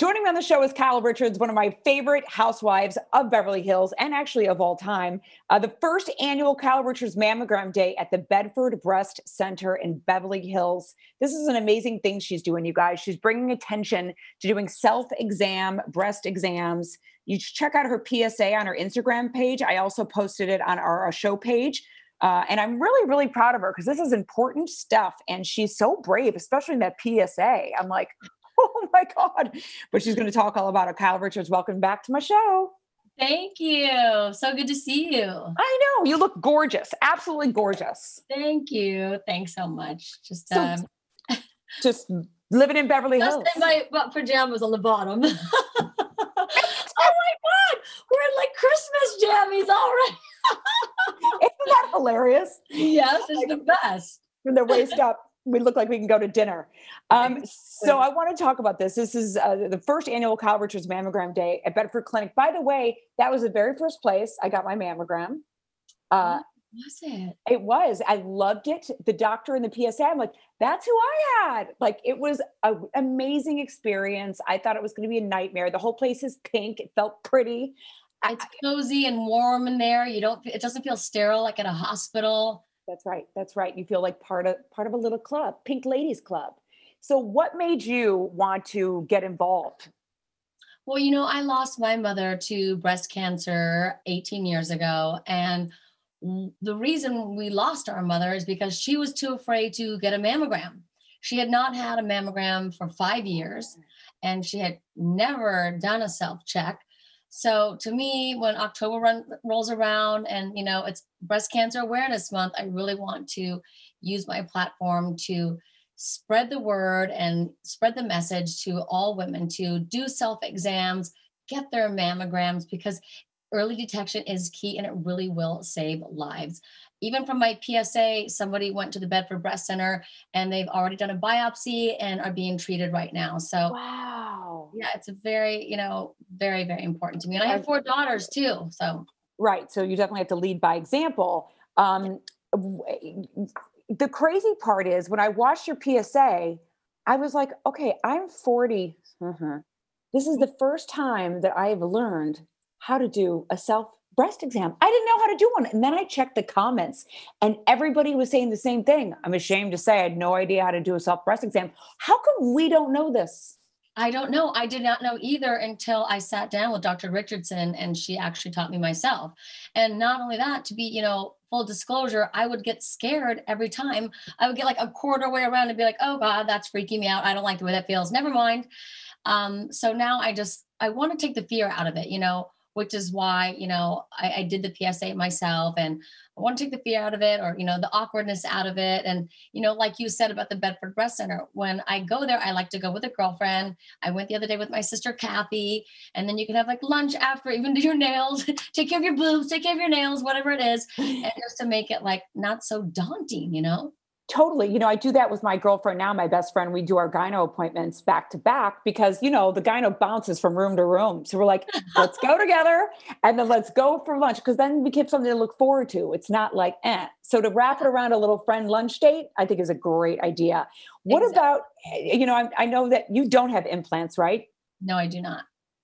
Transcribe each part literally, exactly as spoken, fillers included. Joining me on the show is Kyle Richards, one of my favorite housewives of Beverly Hills and actually of all time. Uh, the first annual Kyle Richards Mammogram Day at the Bedford Breast Center in Beverly Hills. This is an amazing thing she's doing, you guys. She's bringing attention to doing self-exam breast exams. You check out her P S A on her Instagram page. I also posted it on our, our show page. Uh, and I'm really, really proud of her because this is important stuff. And she's so brave, especially in that P S A. I'm like, oh my God. But she's going to talk all about it. Kyle Richards, welcome back to my show. Thank you. So good to see you. I know. You look gorgeous. Absolutely gorgeous. Thank you. Thanks so much. Just, so, um, just living in Beverly just Hills. Just in my pajamas on the bottom. Oh my God. We're in like Christmas jammies already. Isn't that hilarious? Yes, it's the best. From the waist up, we look like we can go to dinner. Um, so I want to talk about this. This is uh, the first annual Kyle Richards Mammogram Day at Bedford Clinic. By the way, that was the very first place I got my mammogram. Uh, was it? It was. I loved it. The doctor and the P S A, I'm like, that's who I had. Like, it was an amazing experience. I thought it was going to be a nightmare. The whole place is pink. It felt pretty. It's cozy and warm in there. You don't, it doesn't feel sterile like at a hospital. That's right. That's right. You feel like part of, part of a little club, Pink Ladies Club. So what made you want to get involved? Well, you know, I lost my mother to breast cancer eighteen years ago. And the reason we lost our mother is because she was too afraid to get a mammogram. She had not had a mammogram for five years and she had never done a self-check. So to me, when October run, rolls around and, you know, it's Breast Cancer Awareness Month, I really want to use my platform to spread the word and spread the message to all women to do self-exams, get their mammograms, because early detection is key and it really will save lives. Even from my P S A, somebody went to the Bedford Breast Center and they've already done a biopsy and are being treated right now. So, wow. Yeah, it's a very, you know, very, very important to me. And I have four daughters too. So, right. So you definitely have to lead by example. Um, the crazy part is when I watched your P S A, I was like, okay, I'm forty. Mm-hmm. This is the first time that I have learned how to do a self breast exam. I didn't know how to do one. And then I checked the comments and everybody was saying the same thing. I'm ashamed to say I had no idea how to do a self breast exam. How come we don't know this? I don't know. I did not know either until I sat down with Doctor Richardson and she actually taught me myself. And not only that, to be, you know, full disclosure, I would get scared every time. I would get like a quarter way around and be like, oh God, that's freaking me out. I don't like the way that feels. Never mind. Um, so now I just, I want to take the fear out of it, you know, which is why, you know, I, I did the P S A myself and I want to take the fear out of it or, you know, the awkwardness out of it. And, you know, like you said about the Bedford Breast Center, when I go there, I like to go with a girlfriend. I went the other day with my sister, Kathy, and then you can have like lunch after, even do your nails, take care of your boobs, take care of your nails, whatever it is. And just to make it like not so daunting, you know? Totally. You know, I do that with my girlfriend now, my best friend. We do our gyno appointments back to back because, you know, the gyno bounces from room to room. So we're like, let's go together and then let's go for lunch because then we get something to look forward to. It's not like, eh. So to wrap it around a little friend lunch date, I think is a great idea. What exactly. about, you know, I, I know that you don't have implants, right? No, I do not.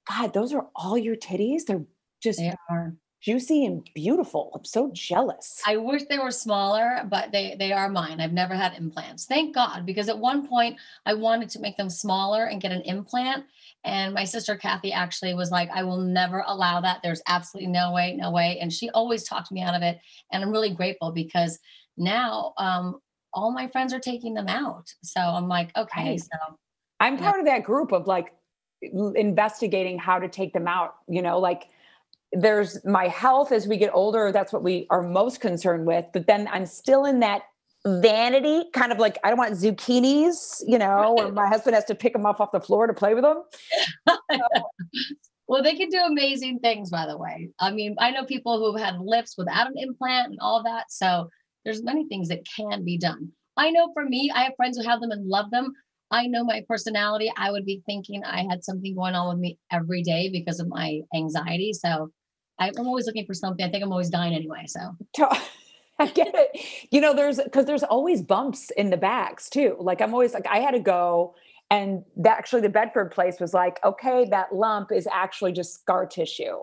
God, those are all your titties. They're just they are. Juicy and beautiful. I'm so jealous. I wish they were smaller, but they, they are mine. I've never had implants. Thank God, because at one point I wanted to make them smaller and get an implant. And my sister, Kathy, actually was like, I will never allow that. There's absolutely no way, no way. And she always talked me out of it. And I'm really grateful because now um, all my friends are taking them out. So I'm like, okay. Right. So I'm part yeah. of that group of like investigating how to take them out, you know, like there's my health as we get older. That's what we are most concerned with. But then I'm still in that vanity kind of like, I don't want zucchinis, you know, or my husband has to pick them up off the floor to play with them. So. Well, they can do amazing things, by the way. I mean, I know people who have had lifts without an implant and all that. So there's many things that can be done. I know for me, I have friends who have them and love them. I know my personality. I would be thinking I had something going on with me every day because of my anxiety. So I'm always looking for something. I think I'm always dying anyway. So I get it. You know, there's, cause there's always bumps in the bags too. Like I'm always like, I had to go And that actually the Bedford place was like, okay, that lump is actually just scar tissue.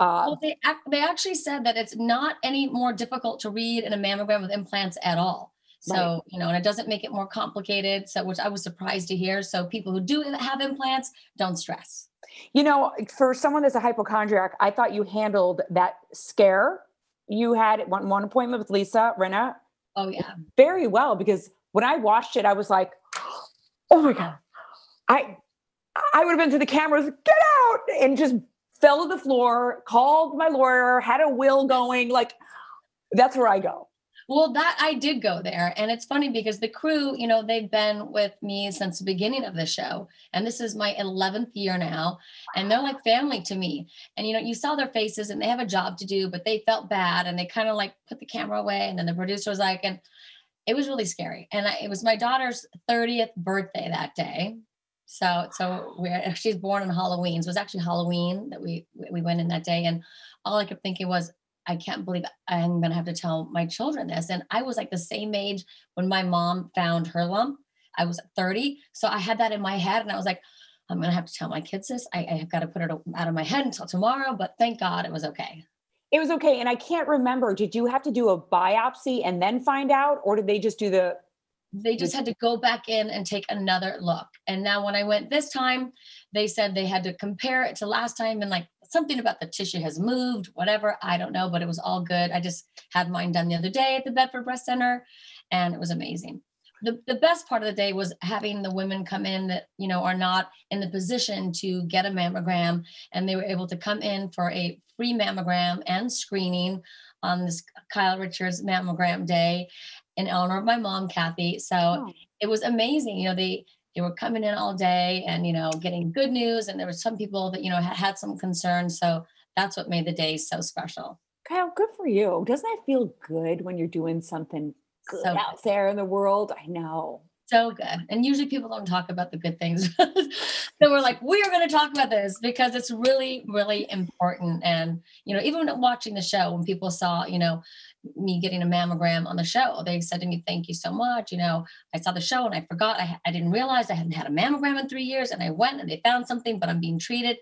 Uh, well, they, they actually said that it's not any more difficult to read in a mammogram with implants at all. So, right. you know, and it doesn't make it more complicated. So, which I was surprised to hear. So people who do have implants, don't stress. You know, for someone that's a hypochondriac, I thought you handled that scare you had at one, one appointment with Lisa Rinna. Oh yeah. Very well, because when I watched it, I was like, oh my God, I, I would have been to the cameras, get out, and just fell to the floor, called my lawyer, had a will going, like, that's where I go. Well, that I did go there. And it's funny because the crew, you know, they've been with me since the beginning of the show. And this is my eleventh year now. And they're like family to me. And, you know, you saw their faces and they have a job to do, but they felt bad. And they kind of like put the camera away. And then the producer was like, and it was really scary. And I, it was my daughter's thirtieth birthday that day. So, so we're, she's born on Halloween. So it was actually Halloween that we, we went in that day. And all I kept thinking was, I can't believe I'm going to have to tell my children this. And I was like the same age when my mom found her lump. I was thirty. So I had that in my head and I was like, I'm going to have to tell my kids this. I, I've got to put it out of my head until tomorrow, but thank God it was okay. It was okay. And I can't remember, did you have to do a biopsy and then find out, or did they just do the... They just had to go back in and take another look. And now when I went this time, they said they had to compare it to last time and like something about the tissue has moved, whatever, I don't know, but it was all good. I just had mine done the other day at the Bedford Breast Center and it was amazing. The, the best part of the day was having the women come in that, you know, are not in the position to get a mammogram, and they were able to come in for a free mammogram and screening on this Kyle Richards mammogram day in honor of my mom, Kathy. So oh. It was amazing. You know, they, they were coming in all day and, you know, getting good news. And there were some people that, you know, had, had some concerns. So that's what made the day so special. Kyle, good for you. Doesn't that feel good when you're doing something good so out good. there in the world? I know. So good. And usually people don't talk about the good things. So we're like, we are going to talk about this because it's really, really important. And, you know, even watching the show, when people saw, you know, me getting a mammogram on the show, they said to me, thank you so much. You know, I saw the show and I forgot, I, I didn't realize I hadn't had a mammogram in three years and I went and they found something, but I'm being treated.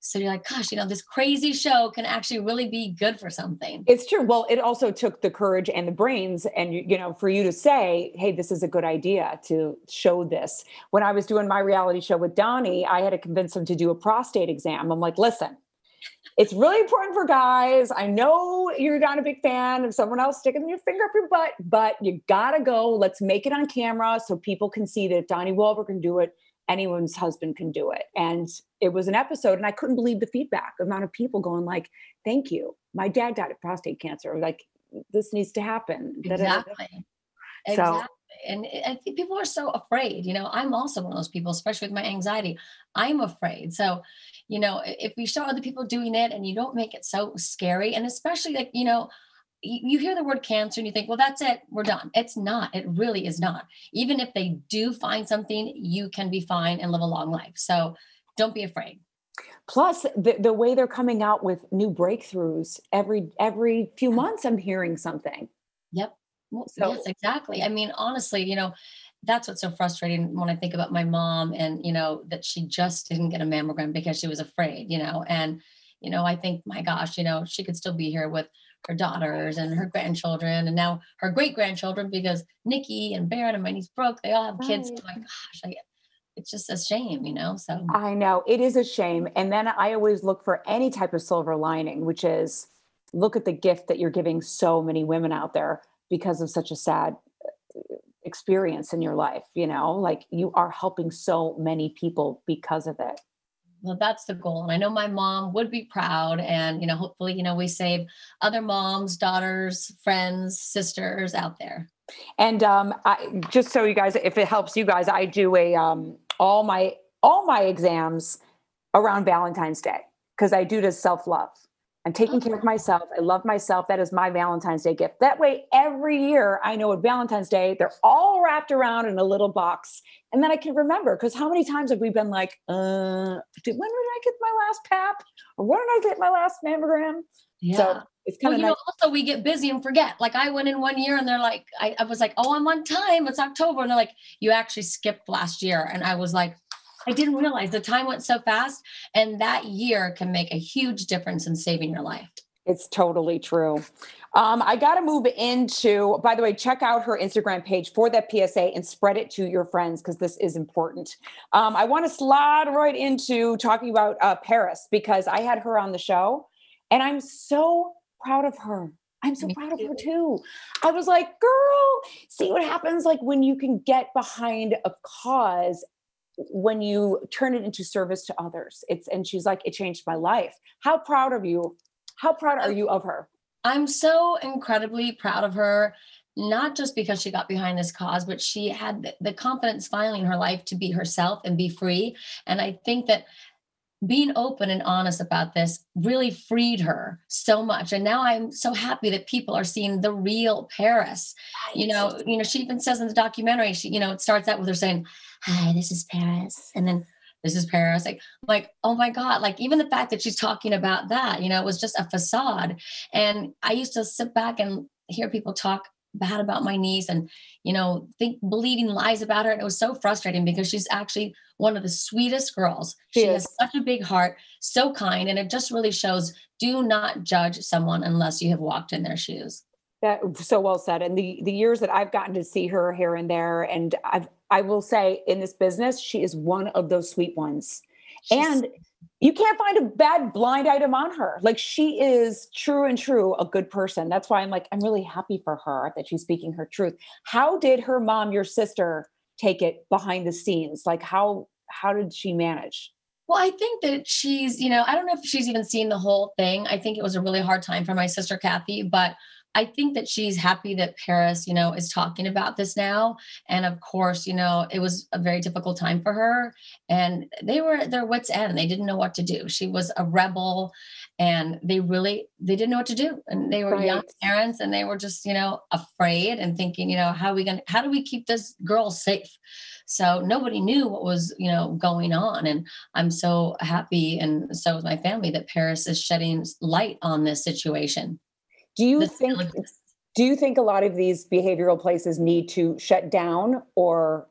So you're like, gosh, you know, this crazy show can actually really be good for something. It's true. Well, it also took the courage and the brains and, you know, for you to say, hey, this is a good idea to show this. When I was doing my reality show with Donnie, I had to convince him to do a prostate exam. I'm like, listen, it's really important for guys. I know you're not a big fan of someone else sticking your finger up your butt, but you gotta go. Let's make it on camera so people can see that Donnie Wahlberg can do it. Anyone's husband can do it. And it was an episode and I couldn't believe the feedback, the amount of people going like, thank you. My dad died of prostate cancer. Like, this needs to happen. Exactly. So, exactly. And I think people are so afraid, you know, I'm also one of those people, especially with my anxiety, I'm afraid. So, you know, if we show other people doing it and you don't make it so scary, and especially like, you know, you hear the word cancer and you think, well, that's it. We're done. It's not. It really is not. Even if they do find something, you can be fine and live a long life. So don't be afraid. Plus the, the way they're coming out with new breakthroughs every, every few months, I'm hearing something. Yep. Well, so, yes, exactly. I mean, honestly, you know, that's what's so frustrating when I think about my mom and, you know, that she just didn't get a mammogram because she was afraid, you know, and, you know, I think, my gosh, you know, she could still be here with her daughters and her grandchildren and now her great-grandchildren, because Nikki and Baron and my niece Brooke, they all have kids. Right. I'm like, gosh, I, it's just a shame, you know? So I know it is a shame. And then I always look for any type of silver lining, which is look at the gift that you're giving so many women out there because of such a sad experience in your life. You know, like, you are helping so many people because of it. Well, that's the goal. And I know my mom would be proud. And, you know, hopefully, you know, we save other moms, daughters, friends, sisters out there. And um, I, just so you guys, if it helps you guys, I do a um, all my all my exams around Valentine's Day because I do to self-love. I'm taking okay. care of myself. I love myself. That is my Valentine's Day gift. That way, every year, I know at Valentine's Day, they're all wrapped around in a little box. And then I can remember, because how many times have we been like, uh, did, when did I get my last P A P? Or when did I get my last mammogram? Yeah. So it's kind well, of you nice. know, also we get busy and forget. Like I went in one year and they're like, I, I was like, oh, I'm on time. It's October. And they're like, you actually skipped last year. And I was like, I didn't realize the time went so fast. And that year can make a huge difference in saving your life. It's totally true. Um, I got to move into, by the way, check out her Instagram page for that P S A and spread it to your friends because this is important. Um, I want to slide right into talking about uh, Paris because I had her on the show and I'm so proud of her. I'm so Me proud too. of her too. I was like, girl, see what happens like when you can get behind a cause when you turn it into service to others. It's and she's like, it changed my life. How proud of you? How proud are you of her? I'm so incredibly proud of her, not just because she got behind this cause, but she had the confidence finally in her life to be herself and be free. And I think that being open and honest about this really freed her so much. And now I'm so happy that people are seeing the real Paris. You know, you know, she even says in the documentary, she, you know, it starts out with her saying, hi, this is Paris. And then this is Paris. Like, like, oh my God. Like even the fact that she's talking about that, you know, it was just a facade. And I used to sit back and hear people talk bad about my niece and, you know, think bleeding lies about her. And it was so frustrating because she's actually one of the sweetest girls. She, she has such a big heart, so kind. And it just really shows, do not judge someone unless you have walked in their shoes. That so well said. And the, the years that I've gotten to see her here and there, and I've, I will say in this business, she is one of those sweet ones. She's, and you can't find a bad blind item on her. Like she is true and true, a good person. That's why I'm like, I'm really happy for her that she's speaking her truth. How did her mom, your sister, take it behind the scenes? Like how, how did she manage? Well, I think that she's, you know, I don't know if she's even seen the whole thing. I think it was a really hard time for my sister, Kathy, but I think that she's happy that Paris, you know, is talking about this now. And of course, you know, it was a very difficult time for her and they were at their wits' end. They didn't know what to do. She was a rebel and they really, they didn't know what to do. And they were right. young parents and they were just, you know, afraid and thinking, you know, how are we going to, how do we keep this girl safe? So nobody knew what was, you know, going on. And I'm so happy. And so is my family that Paris is shedding light on this situation. Do you think, do you think a lot of these behavioral places need to shut down or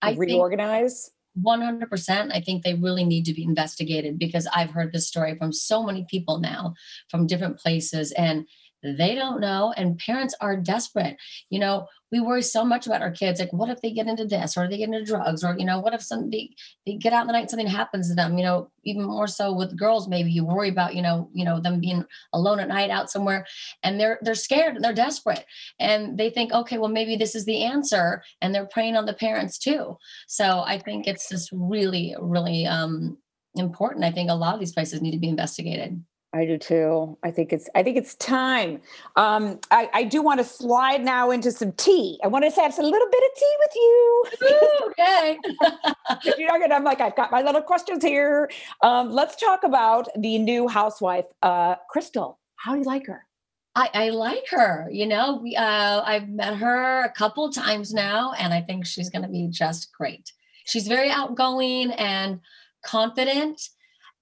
I reorganize? one hundred percent. I think they really need to be investigated because I've heard this story from so many people now from different places and they don't know. And parents are desperate. You know, we worry so much about our kids. Like, what if they get into this or they get into drugs or, you know, what if somebody, they get out in the night, something happens to them, you know, even more so with girls, maybe you worry about, you know, you know, them being alone at night out somewhere and they're, they're scared and they're desperate and they think, okay, well, maybe this is the answer. And they're preying on the parents too. So I think it's just really, really um, important. I think a lot of these places need to be investigated. I do too. I think it's, I think it's time. Um, I, I do want to slide now into some tea. I want to have a little bit of tea with you. Ooh, okay. You're not gonna, I'm like, I've got my little questions here. Um, let's talk about the new housewife, uh, Crystal. How do you like her? I, I like her. You know, we, uh, I've met her a couple times now and I think she's going to be just great. She's very outgoing and confident.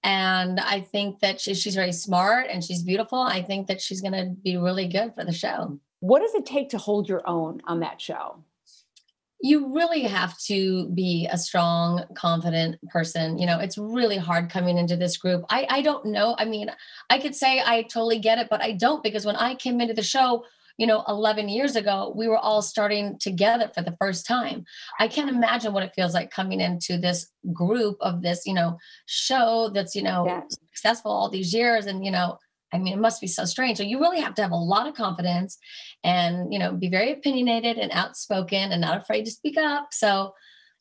And I think that she, she's very smart and she's beautiful. I think that she's going to be really good for the show. What does it take to hold your own on that show? You really have to be a strong, confident person. You know, it's really hard coming into this group. I, I don't know. I mean, I could say I totally get it, but I don't because when I came into the show, you know, eleven years ago, we were all starting together for the first time. I can't imagine what it feels like coming into this group of this, you know, show that's, you know, yeah. successful all these years. And, you know, I mean, it must be so strange. So you really have to have a lot of confidence and, you know, be very opinionated and outspoken and not afraid to speak up. So,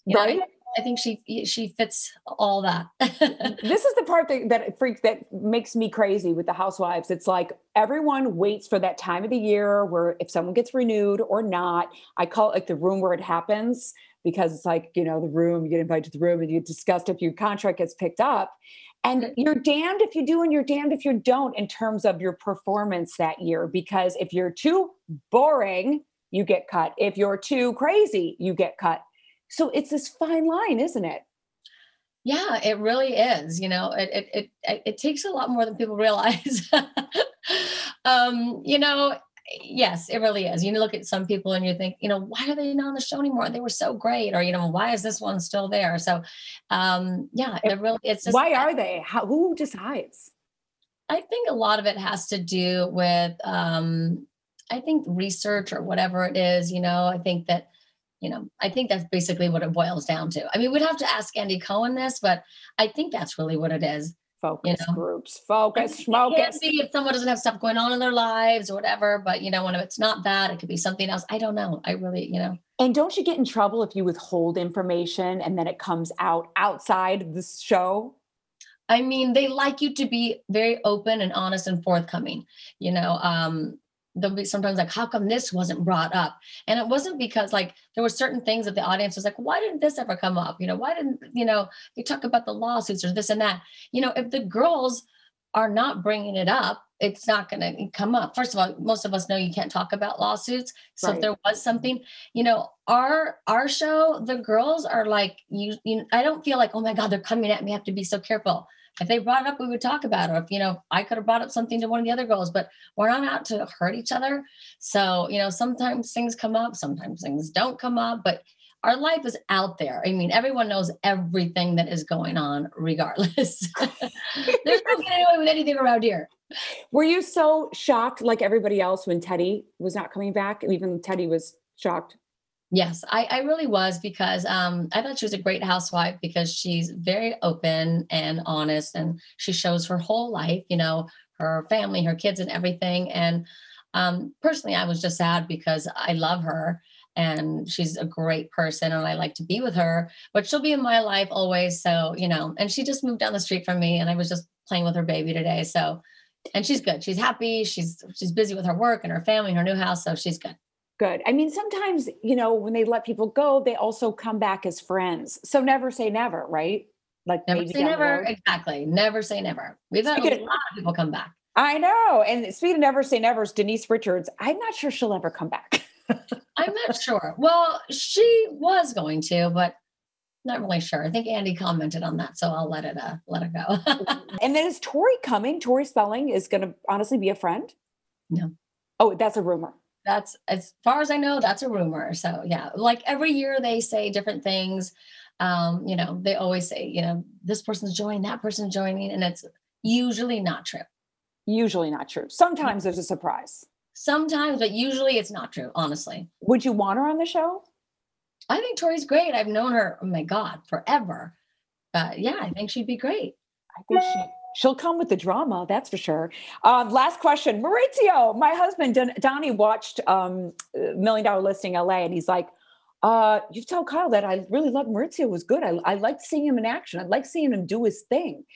you right. know, I, I think she, she fits all that. This is the part that, that freaks, that makes me crazy with the housewives. It's like, everyone waits for that time of the year where if someone gets renewed or not, I call it like the room where it happens because it's like, you know, the room, you get invited to the room and you discuss if your contract gets picked up and you're damned if you do and you're damned if you don't in terms of your performance that year, because if you're too boring, you get cut. If you're too crazy, you get cut. So it's this fine line, isn't it? Yeah, it really is. You know, it, it, it, it takes a lot more than people realize. um, you know, yes, it really is. You look at some people and you think, you know, why are they not on the show anymore? They were so great. Or, you know, why is this one still there? So, um, yeah, it really, it's just, why are they? How, who decides? I think a lot of it has to do with, um, I think research or whatever it is, you know, I think that, you know, I think that's basically what it boils down to. I mean, we'd have to ask Andy Cohen this, but I think that's really what it is. Focus you know? groups, focus, focus. It can't be if someone doesn't have stuff going on in their lives or whatever, but you know, when it's not that, it could be something else. I don't know. I really, you know. And don't you get in trouble if you withhold information and then it comes out outside the show? I mean, they like you to be very open and honest and forthcoming, you know, um, they'll be sometimes like, how come this wasn't brought up? And it wasn't because like, there were certain things that the audience was like, why didn't this ever come up? You know, why didn't, you know, you talk about the lawsuits or this and that, you know, if the girls are not bringing it up, it's not going to come up. First of all, most of us know you can't talk about lawsuits. So right. If there was something, you know, our, our show, the girls are like, you, you, I don't feel like, oh my God, they're coming at me. I have to be so careful. If they brought it up, we would talk about it. If, you know, I could have brought up something to one of the other girls, but we're not out to hurt each other. So, you know, sometimes things come up, sometimes things don't come up, but our life is out there. I mean, everyone knows everything that is going on regardless. There's no getting away with anything around here. Were you so shocked like everybody else when Teddy was not coming back? Even Teddy was shocked. Yes, I, I really was because um, I thought she was a great housewife because she's very open and honest and she shows her whole life, you know, her family, her kids and everything. And um, personally, I was just sad because I love her and she's a great person and I like to be with her, but she'll be in my life always. So, you know, and she just moved down the street from me and I was just playing with her baby today. So, and she's good. She's happy. She's, she's busy with her work and her family, and her new house. So she's good. Good. I mean, sometimes, you know, when they let people go, they also come back as friends. So never say never, right? Like never say never. Exactly. Never say never. We've had a lot of people come back. I know. And speaking of never say never, is Denise Richards. I'm not sure she'll ever come back. I'm not sure. Well, she was going to, but not really sure. I think Andy commented on that. So I'll let it, uh, let it go. And then is Tori coming? Tori Spelling is going to honestly be a friend? No. Oh, that's a rumor. That's, as far as I know, that's a rumor. So yeah, like every year they say different things. Um, you know, they always say, you know, this person's joining, that person's joining. And it's usually not true. Usually not true. Sometimes there's a surprise. Sometimes, but usually it's not true, honestly. Would you want her on the show? I think Tori's great. I've known her, oh my God, forever. But yeah, I think she'd be great. I think she She'll come with the drama, that's for sure. Um, last question. Mauricio, my husband, Don- Donnie, watched um, Million Dollar Listing L A, and he's like, uh, you tell Kyle that I really loved Mauricio was good. I, I liked seeing him in action. I liked seeing him do his thing.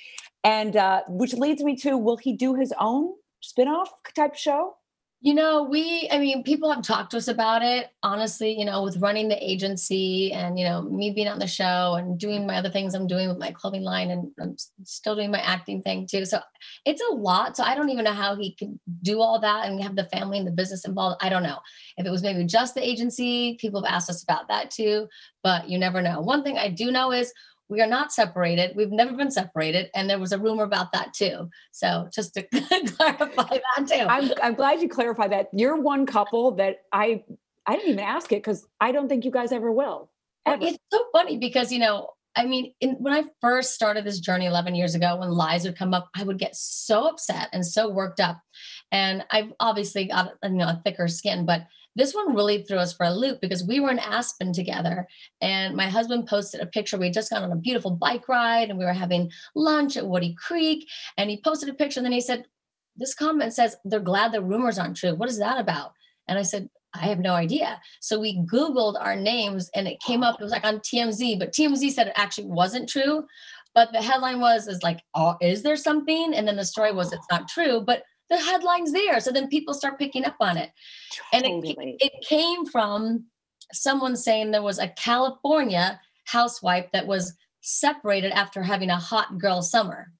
And uh, which leads me to, will he do his own spinoff type show? You know, we, I mean, people have talked to us about it, honestly, you know, with running the agency and, you know, me being on the show and doing my other things I'm doing with my clothing line, and I'm still doing my acting thing too. So it's a lot. So I don't even know how he could do all that and have the family and the business involved. I don't know if it was maybe just the agency. People have asked us about that too, but you never know. One thing I do know is we are not separated. We've never been separated. And there was a rumor about that too. So just to clarify that too. I'm, I'm glad you clarified that. You're one couple that I, I didn't even ask it because I don't think you guys ever will. Ever. It's so funny because, you know, I mean, in, when I first started this journey eleven years ago, when lies would come up, I would get so upset and so worked up. And I've obviously got, you know, a thicker skin, but this one really threw us for a loop because we were in Aspen together and my husband posted a picture. We had just gone on a beautiful bike ride and we were having lunch at Woody Creek, and he posted a picture and then he said, this comment says, they're glad the rumors aren't true. What is that about? And I said, I have no idea. So we Googled our names and it came up, it was like on T M Z, but T M Z said it actually wasn't true. But the headline was, is like, oh, is there something? And then the story was, it's not true, but the headline's there. So then people start picking up on it. Totally. And it, it came from someone saying there was a California housewife that was separated after having a hot girl summer.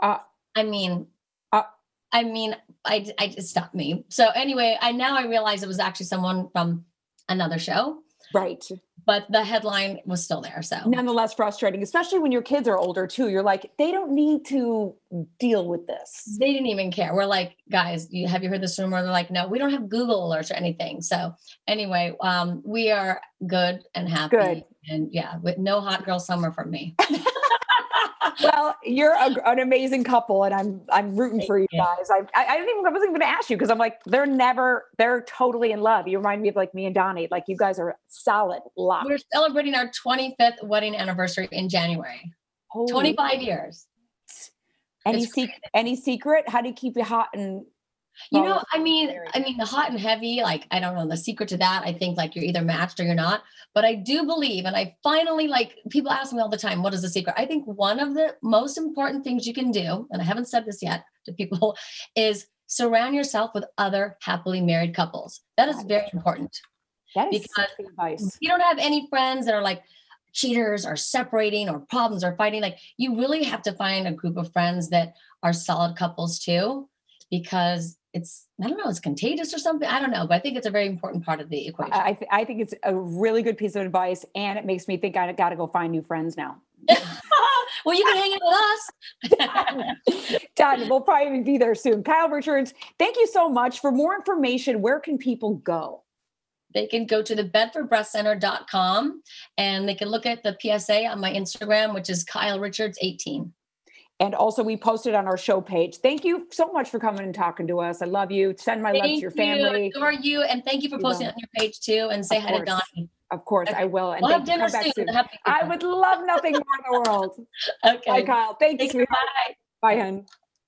Uh, I mean, uh, I mean, I, I, it stopped me. So anyway, I, now I realize it was actually someone from another show. Right. But the headline was still there. So nonetheless frustrating, especially when your kids are older too. You're like, they don't need to deal with this. They didn't even care. We're like, guys, you, have you heard this rumor? They're like, no, we don't have Google alerts or anything. So anyway, um, we are good and happy. Good. And yeah, with no hot girl summer from me. Well, you're a, an amazing couple, and I'm I'm rooting for you guys. I I, I didn't even I wasn't even going to ask you because I'm like they're never they're totally in love. You remind me of like me and Donnie. Like you guys are solid lock. We're celebrating our twenty-fifth wedding anniversary in January. Holy twenty-five God. Years. Any secret? Any secret? How do you keep it hot and? You know, I mean, I mean the hot and heavy, like, I don't know the secret to that. I think like you're either matched or you're not, but I do believe, and I finally, like people ask me all the time, what is the secret? I think one of the most important things you can do, and I haven't said this yet to people, is surround yourself with other happily married couples. That is very important. That is because advice. You don't have any friends that are like cheaters or separating or problems or fighting. Like you really have to find a group of friends that are solid couples too, because it's, I don't know, it's contagious or something. I don't know, but I think it's a very important part of the equation. I, th- I think it's a really good piece of advice, and it makes me think I got to go find new friends now. Well, you can hang out with us. Done. We'll probably be there soon. Kyle Richards, thank you so much. For more information, where can people go? They can go to the bedford breast center dot com, and they can look at the P S A on my Instagram, which is Kyle Richards eighteen. And also we posted on our show page. Thank you so much for coming and talking to us. I love you. Send my love to your family. Thank you. I adore you. And thank you for posting it on your page too. And say hi to Donnie. Of course, I will. And we'll have dinner soon. I would love nothing more in the world. Okay. Bye, Kyle. Thank you. Bye. Bye, hun.